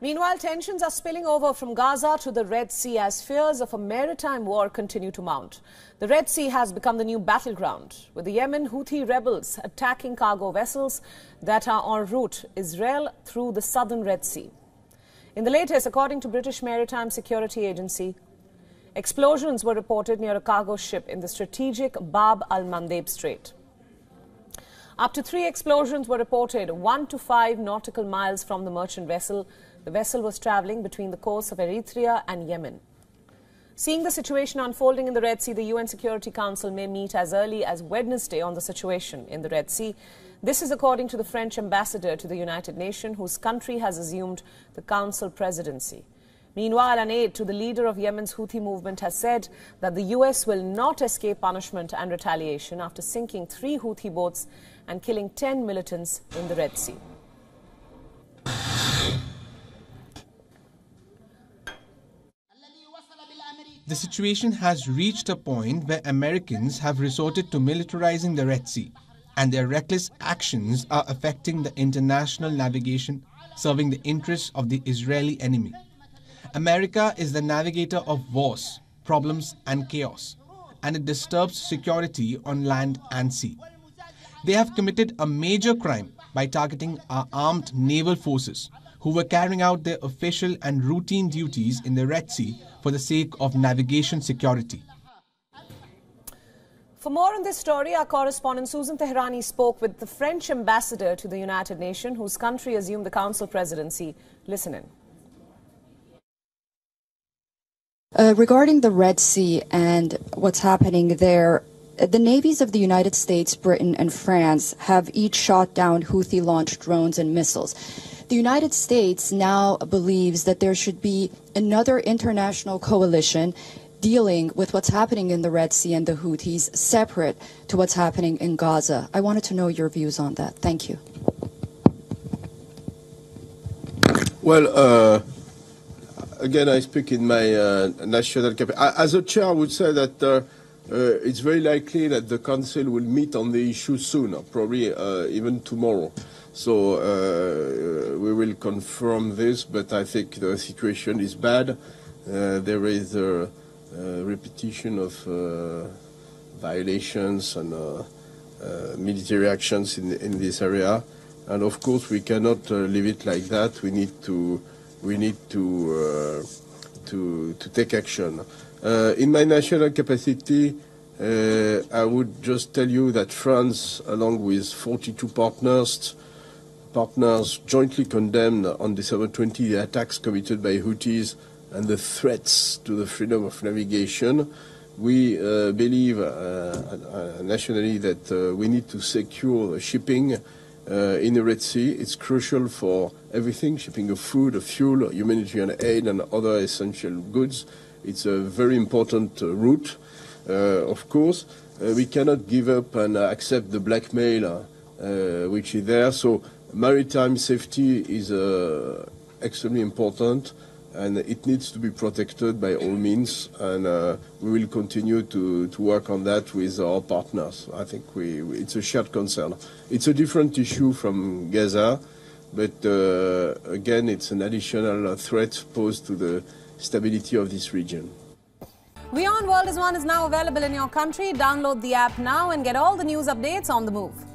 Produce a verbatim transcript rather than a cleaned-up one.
Meanwhile, tensions are spilling over from Gaza to the Red Sea as fears of a maritime war continue to mount. The Red Sea has become the new battleground, with the Yemen Houthi rebels attacking cargo vessels that are en route Israel through the southern Red Sea. In the latest, according to British Maritime Security Agency, explosions were reported near a cargo ship in the strategic Bab al-Mandeb Strait. Up to three explosions were reported one to five nautical miles from the merchant vessel. The vessel was traveling between the coasts of Eritrea and Yemen. Seeing the situation unfolding in the Red Sea, the U N Security Council may meet as early as Wednesday on the situation in the Red Sea. This is according to the French ambassador to the United Nations, whose country has assumed the Council presidency. Meanwhile, an aide to the leader of Yemen's Houthi movement has said that the U S will not escape punishment and retaliation after sinking three Houthi boats and killing ten militants in the Red Sea. The situation has reached a point where Americans have resorted to militarizing the Red Sea, and their reckless actions are affecting the international navigation, serving the interests of the Israeli enemy. America is the navigator of wars, problems and chaos, and it disturbs security on land and sea. They have committed a major crime by targeting our armed naval forces, who were carrying out their official and routine duties in the Red Sea for the sake of navigation security. For more on this story, our correspondent Susan Tehrani spoke with the French ambassador to the United Nations, whose country assumed the Council presidency. Listen in. Uh, regarding the Red Sea and what's happening there, the navies of the United States, Britain and France have each shot down Houthi-launched drones and missiles. The United States now believes that there should be another international coalition dealing with what's happening in the Red Sea and the Houthis, separate to what's happening in Gaza. I wanted to know your views on that. Thank you. Well, uh... again, I speak in my uh, national capacity. As a chair, I would say that uh, uh, it's very likely that the Council will meet on the issue soon, or probably uh, even tomorrow. So uh, we will confirm this, but I think the situation is bad. Uh, there is a, a repetition of uh, violations and uh, uh, military actions in, in this area. And of course, we cannot uh, leave it like that. We need to... We need to, uh, to, to take action. Uh, in my national capacity, uh, I would just tell you that France, along with forty-two partners, partners jointly condemned on December twentieth the attacks committed by Houthis and the threats to the freedom of navigation. We uh, believe uh, uh, nationally that uh, we need to secure shipping Uh, in the Red Sea. It's crucial for everything, shipping of food, of fuel, humanitarian aid and other essential goods. It's a very important uh, route, uh, of course. Uh, we cannot give up and uh, accept the blackmail uh, which is there. So maritime safety is uh, extremely important, and it needs to be protected by all means, and uh, we will continue to, to work on that with our partners. I think we, it's a shared concern. It's a different issue from Gaza, but uh, again, it's an additional threat posed to the stability of this region. WION World is One is now available in your country. Download the app now and get all the news updates on the move.